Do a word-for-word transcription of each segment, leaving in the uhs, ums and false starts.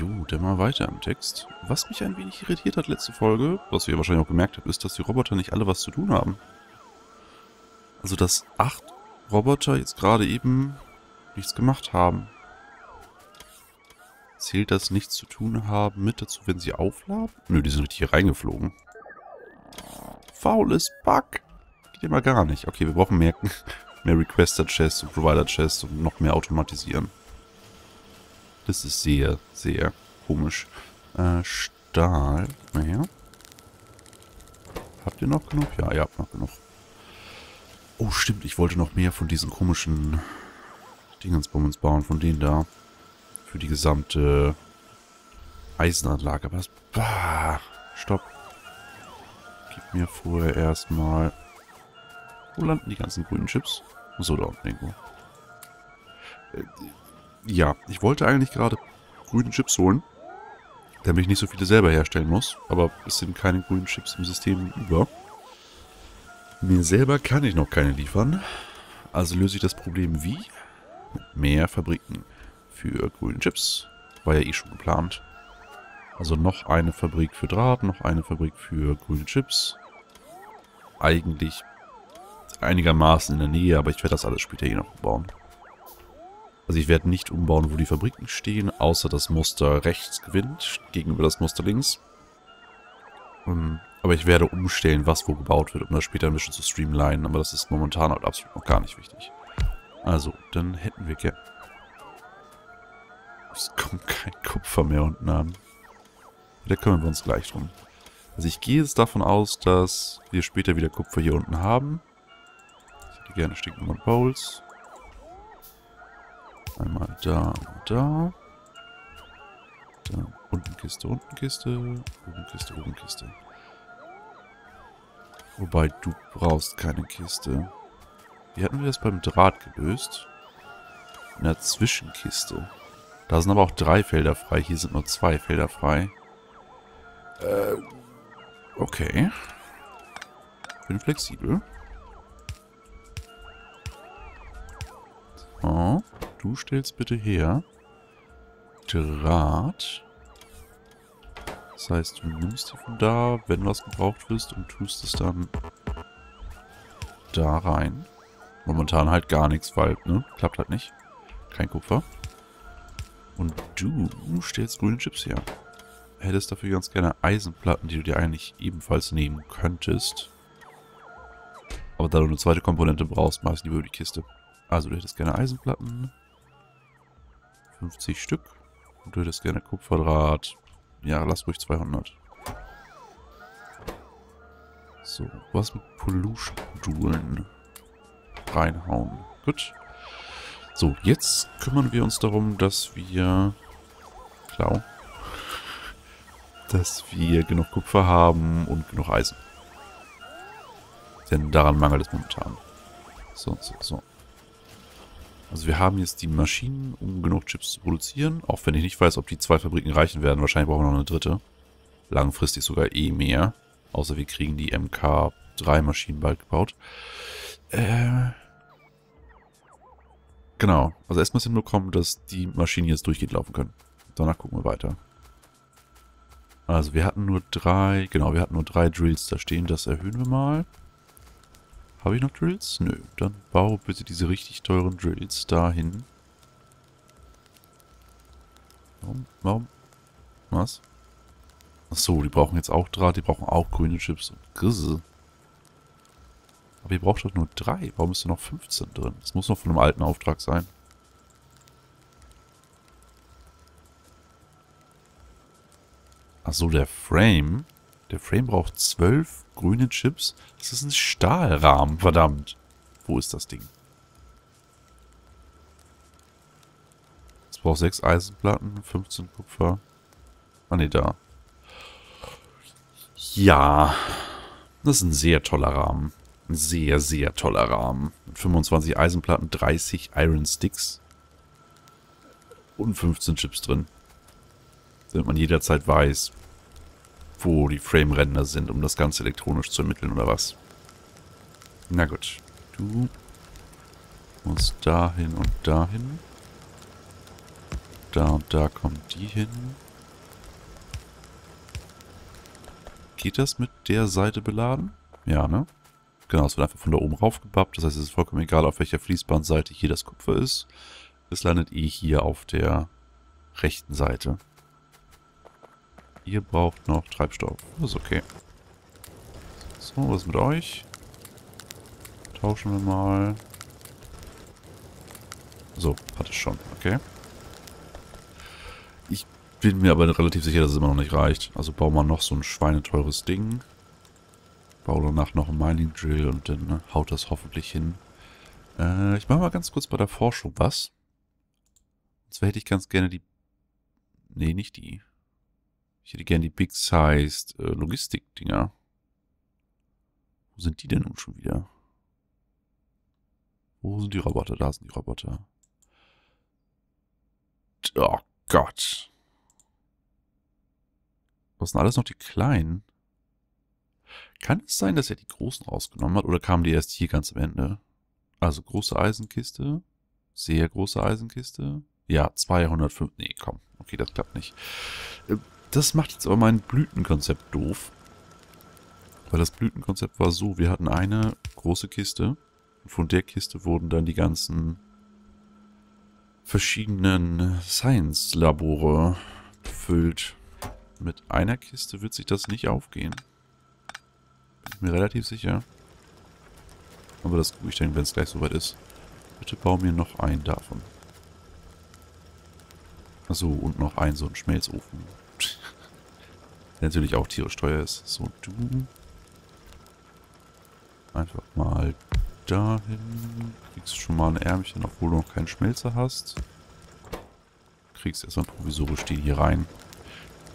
Jo, dann mal weiter im Text. Was mich ein wenig irritiert hat letzte Folge, was ihr wahrscheinlich auch gemerkt habt, ist, dass die Roboter nicht alle was zu tun haben. Also, dass acht Roboter jetzt gerade eben nichts gemacht haben. Zählt das nichts zu tun haben mit dazu, wenn sie aufladen? Nö, die sind richtig hier reingeflogen. Faules Pack! Geht immer gar nicht. Okay, wir brauchen mehr, mehr Requester-Chests und Provider-Chests und noch mehr automatisieren. Das ist sehr, sehr komisch. Äh, Stahl. Naja. Habt ihr noch genug? Ja, ihr habt noch genug. Oh, stimmt. Ich wollte noch mehr von diesen komischen Dingensbummens bauen. Von denen da. Für die gesamte Eisenanlage. Aber das... Bah, stopp. Gib mir vorher erstmal... Wo landen die ganzen grünen Chips? Achso, da unten irgendwo. Äh, Ja, ich wollte eigentlich gerade grüne Chips holen, damit ich nicht so viele selber herstellen muss. Aber es sind keine grünen Chips im System über. Mir selber kann ich noch keine liefern. Also löse ich das Problem wie? Mit mehr Fabriken für grüne Chips. War ja eh schon geplant. Also noch eine Fabrik für Draht, noch eine Fabrik für grüne Chips. Eigentlich einigermaßen in der Nähe, aber ich werde das alles später eh noch bauen. Also ich werde nicht umbauen, wo die Fabriken stehen, außer das Muster rechts gewinnt, gegenüber das Muster links. Um, aber ich werde umstellen, was wo gebaut wird, um das später ein bisschen zu streamlinen, aber das ist momentan halt absolut noch gar nicht wichtig. Also, dann hätten wir gerne... Es kommt kein Kupfer mehr unten an. Da kümmern wir uns gleich drum. Also ich gehe jetzt davon aus, dass wir später wieder Kupfer hier unten haben. Ich hätte gerne Sticknummer und Bowls. Einmal da und da. Da. Unten Kiste, unten Kiste. Oben Kiste, oben Kiste. Wobei, du brauchst keine Kiste. Wie hatten wir das beim Draht gelöst? In der Zwischenkiste. Da sind aber auch drei Felder frei. Hier sind nur zwei Felder frei. Äh. Okay. Bin flexibel. So. Du stellst bitte her Draht. Das heißt, du nimmst die von da, wenn was gebraucht wirst, und tust es dann da rein. Momentan halt gar nichts, weil, ne? Klappt halt nicht. Kein Kupfer. Und du stellst grüne Chips her. Hättest dafür ganz gerne Eisenplatten, die du dir eigentlich ebenfalls nehmen könntest. Aber da du eine zweite Komponente brauchst, machst du lieber über die Kiste. Also du hättest gerne Eisenplatten. fünfzig Stück. Und du hättest gerne Kupferdraht. Ja, lass ruhig zweihundert. So, was mit Pollution-Modulen reinhauen. Gut. So, jetzt kümmern wir uns darum, dass wir... Klar. Dass wir genug Kupfer haben und genug Eisen. Denn daran mangelt es momentan. So, so, so. Also wir haben jetzt die Maschinen, um genug Chips zu produzieren. Auch wenn ich nicht weiß, ob die zwei Fabriken reichen werden. Wahrscheinlich brauchen wir noch eine dritte. Langfristig sogar eh mehr. Außer wir kriegen die M K drei Maschinen bald gebaut. Äh genau. Also erstmal hinbekommen, dass die Maschinen jetzt durchgehend laufen können. Danach gucken wir weiter. Also wir hatten nur drei... Genau, wir hatten nur drei Drills da stehen. Das erhöhen wir mal. Habe ich noch Drills? Nö. Dann baue bitte diese richtig teuren Drills dahin. Warum? Warum? Was? Achso, die brauchen jetzt auch Draht, die brauchen auch grüne Chips und Grisse. Aber ihr braucht doch nur drei. Warum ist da noch fünfzehn drin? Das muss noch von einem alten Auftrag sein. Achso, der Frame... Der Frame braucht zwölf grüne Chips. Das ist ein Stahlrahmen, verdammt. Wo ist das Ding? Es braucht sechs Eisenplatten, fünfzehn Kupfer. Ah ne, da. Ja. Das ist ein sehr toller Rahmen. Ein sehr, sehr toller Rahmen. Mit fünfundzwanzig Eisenplatten, dreißig Iron Sticks. Und fünfzehn Chips drin. Damit man jederzeit weiß, wo die Frame-Ränder sind, um das Ganze elektronisch zu ermitteln, oder was? Na gut. Du musst dahin und dahin. Da und da kommt die hin. Geht das mit der Seite beladen? Ja, ne? Genau, es wird einfach von da oben raufgebappt. Das heißt, es ist vollkommen egal, auf welcher Fließbandseite hier das Kupfer ist. Es landet eh hier auf der rechten Seite. Ihr braucht noch Treibstoff. Das ist okay. So, was ist mit euch? Tauschen wir mal. So, hatte ich schon. Okay. Ich bin mir aber relativ sicher, dass es immer noch nicht reicht. Also bauen wir noch so ein schweineteures Ding. Baue danach noch einen Mining Drill und dann haut das hoffentlich hin. Äh, ich mache mal ganz kurz bei der Forschung was. Und zwar hätte ich ganz gerne die... Nee, nicht die. Ich hätte gerne die Big-Sized äh, Logistik-Dinger. Wo sind die denn nun schon wieder? Wo sind die Roboter? Da sind die Roboter. Oh Gott. Was sind alles noch die kleinen? Kann es sein, dass er die großen rausgenommen hat? Oder kamen die erst hier ganz am Ende? Also große Eisenkiste. Sehr große Eisenkiste. Ja, zweihundertfünf. Nee, komm. Okay, das klappt nicht. Das macht jetzt aber mein Blütenkonzept doof. Weil das Blütenkonzept war so, wir hatten eine große Kiste. Und von der Kiste wurden dann die ganzen verschiedenen Science-Labore befüllt. Mit einer Kiste wird sich das nicht aufgehen. Bin mir relativ sicher. Aber das gucke ich dann, wenn es gleich soweit ist. Bitte bau mir noch einen davon. Achso, und noch einen, so einen Schmelzofen. Der natürlich auch tierisch teuer ist. So, du. Einfach mal... dahin. Kriegst schon mal ein Ärmchen, obwohl du noch keinen Schmelzer hast. Kriegst erstmal provisorisch den hier rein.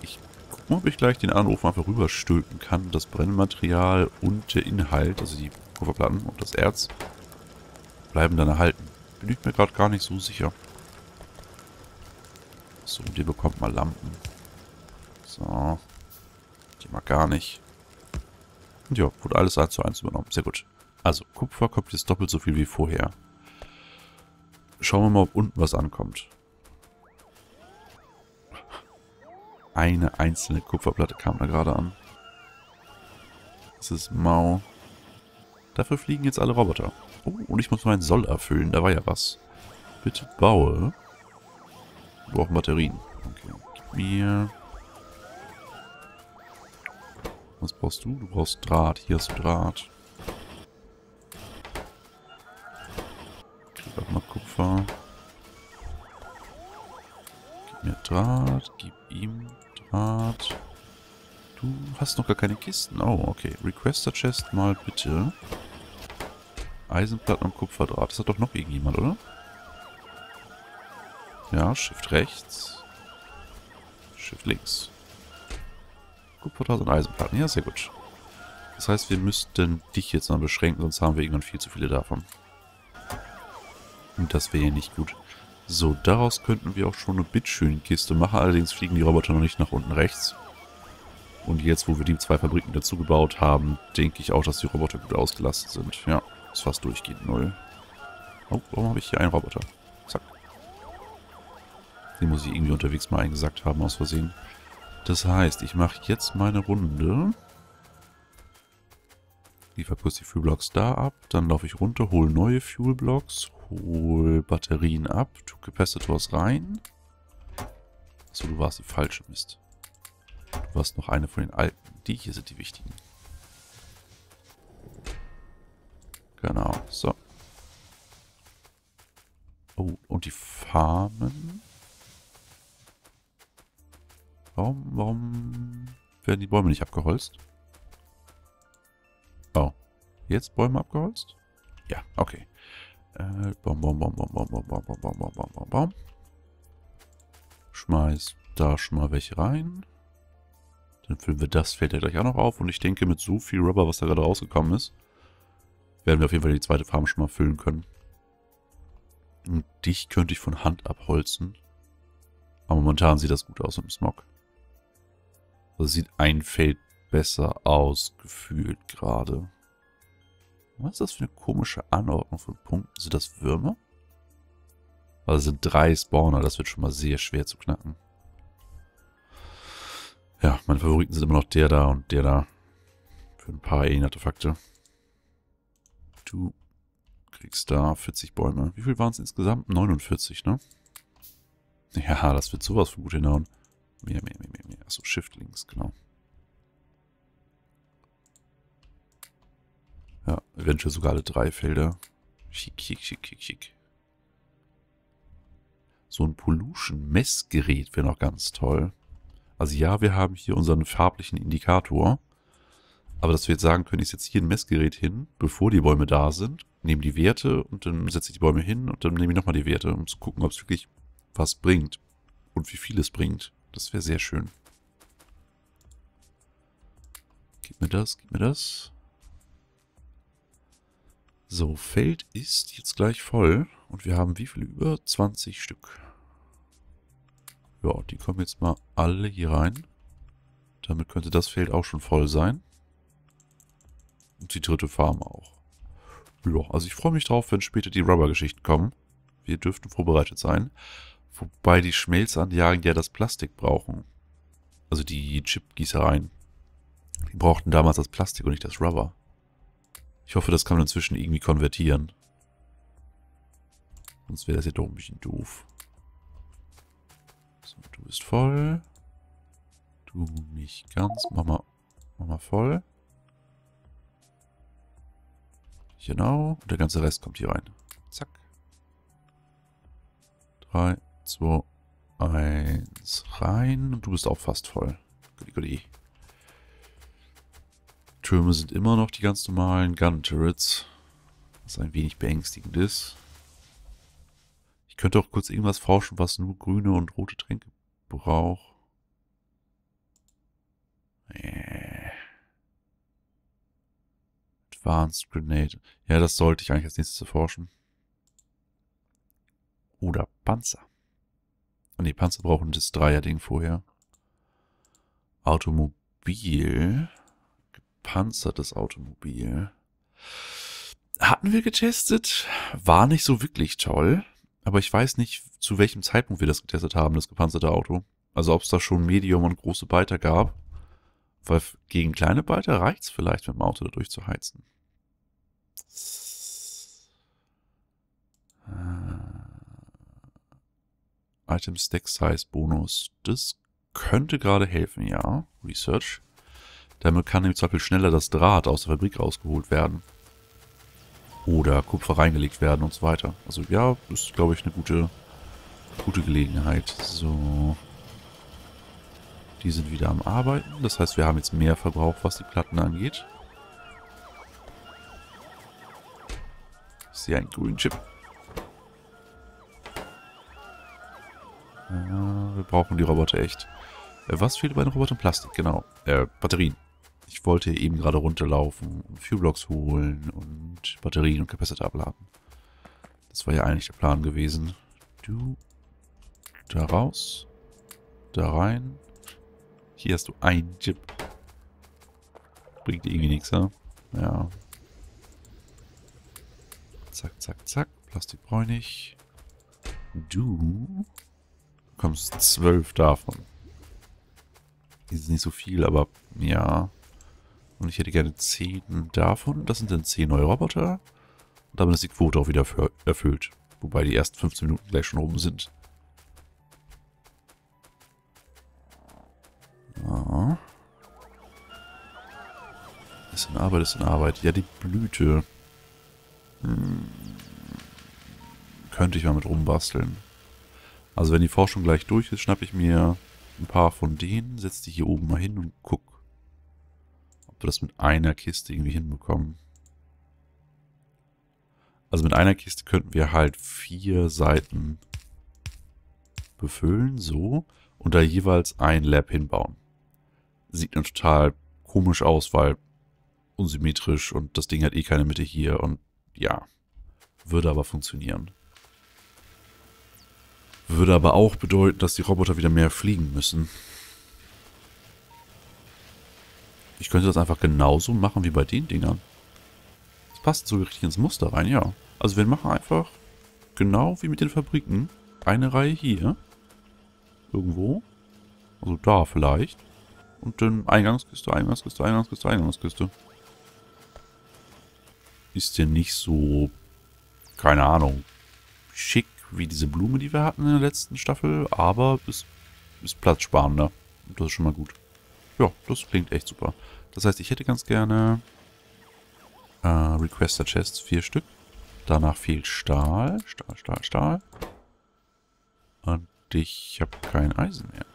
Ich guck mal, ob ich gleich den Anofen einfach rüberstülpen kann. Das Brennmaterial und der Inhalt, also die Kupferplatten und das Erz, bleiben dann erhalten. Bin ich mir gerade gar nicht so sicher. So, und ihr bekommt mal Lampen. So. Die mal gar nicht. Und ja, wurde alles eins zu eins übernommen. Sehr gut. Also, Kupfer kommt jetzt doppelt so viel wie vorher. Schauen wir mal, ob unten was ankommt. Eine einzelne Kupferplatte kam da gerade an. Das ist mau. Dafür fliegen jetzt alle Roboter. Oh, und ich muss meinen Soll erfüllen. Da war ja was. Bitte baue. Wir brauchen Batterien. Okay, gib mir... Was brauchst du? Du brauchst Draht. Hier hast du Draht. Auch mal Kupfer. Gib mir Draht. Gib ihm Draht. Du hast noch gar keine Kisten. Oh, okay. Requester Chest mal bitte. Eisenplatten und Kupferdraht. Das hat doch noch irgendjemand, oder? Ja, Shift rechts. Shift links. Kupferdraht und Eisenplatten. Ja, sehr gut. Das heißt, wir müssten dich jetzt mal beschränken, sonst haben wir irgendwann viel zu viele davon. Und das wäre ja nicht gut. So, daraus könnten wir auch schon eine Bitschön-Kiste machen. Allerdings fliegen die Roboter noch nicht nach unten rechts. Und jetzt, wo wir die zwei Fabriken dazu gebaut haben, denke ich auch, dass die Roboter gut ausgelastet sind. Ja, ist fast durchgehend null. Oh, warum habe ich hier einen Roboter? Zack. Den muss ich irgendwie unterwegs mal eingesackt haben, aus Versehen. Das heißt, ich mache jetzt meine Runde. Liefer kurz die Fuelblocks da ab. Dann laufe ich runter, hole neue Fuelblocks. Hol Batterien ab. Tu Capacitors rein. Achso, du warst die falsche, Mist. Du warst noch eine von den alten. Die hier sind die wichtigen. Genau, so. Oh, und die Farmen. Warum, warum werden die Bäume nicht abgeholzt? Oh, jetzt Bäume abgeholzt? Ja, okay. Bom, bom, bom, bom, bom, bom, bom, bom, bom, bom, bom, bom. Schmeiß da schon mal welche rein. Dann füllen wir das Feld ja gleich auch noch auf. Und ich denke, mit so viel Rubber, was da gerade rausgekommen ist, werden wir auf jeden Fall die zweite Farm schon mal füllen können. Und dich könnte ich von Hand abholzen. Aber momentan sieht das gut aus mit dem Smog. Also sieht ein Feld besser aus, gefühlt gerade. Was ist das für eine komische Anordnung von Punkten? Sind das Würmer? Also sind drei Spawner, das wird schon mal sehr schwer zu knacken. Ja, meine Favoriten sind immer noch der da und der da. Für ein paar Alien-Artefakte. Du kriegst da vierzig Bäume. Wie viel waren es insgesamt? neunundvierzig, ne? Ja, das wird sowas von gut hinhauen. Mehr, mehr, mehr, mehr, mehr. Achso, Shift links, genau. Ja, eventuell sogar alle drei Felder. Schick, schick, schick, schick, schick. So ein Pollution-Messgerät wäre noch ganz toll. Also ja, wir haben hier unseren farblichen Indikator. Aber dass wir jetzt sagen können, ich setze hier ein Messgerät hin, bevor die Bäume da sind, nehme die Werte und dann setze ich die Bäume hin und dann nehme ich nochmal die Werte, um zu gucken, ob es wirklich was bringt und wie viel es bringt. Das wäre sehr schön. Gib mir das, gib mir das. So, Feld ist jetzt gleich voll und wir haben wie viele über? zwanzig Stück. Ja, die kommen jetzt mal alle hier rein. Damit könnte das Feld auch schon voll sein. Und die dritte Farm auch. Ja, also ich freue mich drauf, wenn später die Rubber-Geschichten kommen. Wir dürften vorbereitet sein. Wobei die Schmelze anjagen, die ja das Plastik brauchen. Also die Chipgießereien. Die brauchten damals das Plastik und nicht das Rubber. Ich hoffe, das kann man inzwischen irgendwie konvertieren. Sonst wäre das ja doch ein bisschen doof. So, du bist voll. Du nicht ganz. Mach mal, mach mal voll. Genau. Und der ganze Rest kommt hier rein. Zack. drei, zwei, eins. Rein. Und du bist auch fast voll. Goodie, goodie. Türme sind immer noch die ganz normalen Gun Turrets. Was ein wenig beängstigend ist. Ich könnte auch kurz irgendwas forschen, was nur grüne und rote Tränke braucht. Äh. Advanced Grenade. Ja, das sollte ich eigentlich als nächstes erforschen. Oder Panzer. Und die Panzer brauchen das Dreier-Ding vorher. Automobil. Gepanzertes Automobil. Hatten wir getestet. War nicht so wirklich toll. Aber ich weiß nicht, zu welchem Zeitpunkt wir das getestet haben, das gepanzerte Auto. Also ob es da schon Medium und große Biter gab. Weil gegen kleine Biter reicht es vielleicht, mit dem Auto da durchzuheizen. Äh, Item Stack Size Bonus. Das könnte gerade helfen, ja. Research. Damit kann im Zweifel schneller das Draht aus der Fabrik rausgeholt werden. Oder Kupfer reingelegt werden und so weiter. Also ja, das ist, glaube ich, eine gute, gute Gelegenheit. So. Die sind wieder am Arbeiten. Das heißt, wir haben jetzt mehr Verbrauch, was die Platten angeht. Ich sehe einen grünen Chip. Ja, wir brauchen die Roboter echt. Was fehlt bei den Robotern? Plastik, genau. Äh, Batterien. Ich wollte eben gerade runterlaufen und Fuelblocks holen und Batterien und Kapazitor abladen. Das war ja eigentlich der Plan gewesen. Du, da raus, da rein. Hier hast du einen Chip. Bringt irgendwie nichts, ne? Ja. Zack, zack, zack. Plastik brauche ich nicht. Du bekommst zwölf davon. Die sind nicht so viel, aber ja. Und ich hätte gerne zehn davon. Das sind dann zehn neue Roboter. Und damit ist die Quote auch wieder erfüllt. Wobei die ersten fünfzehn Minuten gleich schon oben sind. Ja. Ist in Arbeit, ist in Arbeit. Ja, die Blüte. Hm. Könnte ich mal mit rumbasteln. Also wenn die Forschung gleich durch ist, schnappe ich mir ein paar von denen, setze die hier oben mal hin und guck. Das mit einer Kiste irgendwie hinbekommen. Also mit einer Kiste könnten wir halt vier Seiten befüllen, so, und da jeweils ein Lab hinbauen. Sieht dann total komisch aus, weil unsymmetrisch und das Ding hat eh keine Mitte hier und ja, würde aber funktionieren. Würde aber auch bedeuten, dass die Roboter wieder mehr fliegen müssen. Ich könnte das einfach genauso machen wie bei den Dingern. Das passt so richtig ins Muster rein, ja. Also wir machen einfach genau wie mit den Fabriken eine Reihe hier. Irgendwo. Also da vielleicht. Und dann Eingangskiste, Eingangskiste, Eingangskiste, Eingangskiste. ist ja nicht so, keine Ahnung, schick wie diese Blume, die wir hatten in der letzten Staffel, aber es ist platzsparender. Und das ist schon mal gut. Ja, das klingt echt super. Das heißt, ich hätte ganz gerne äh, Requester Chests, vier Stück. Danach fehlt Stahl, Stahl, Stahl, Stahl. Und ich habe kein Eisen mehr.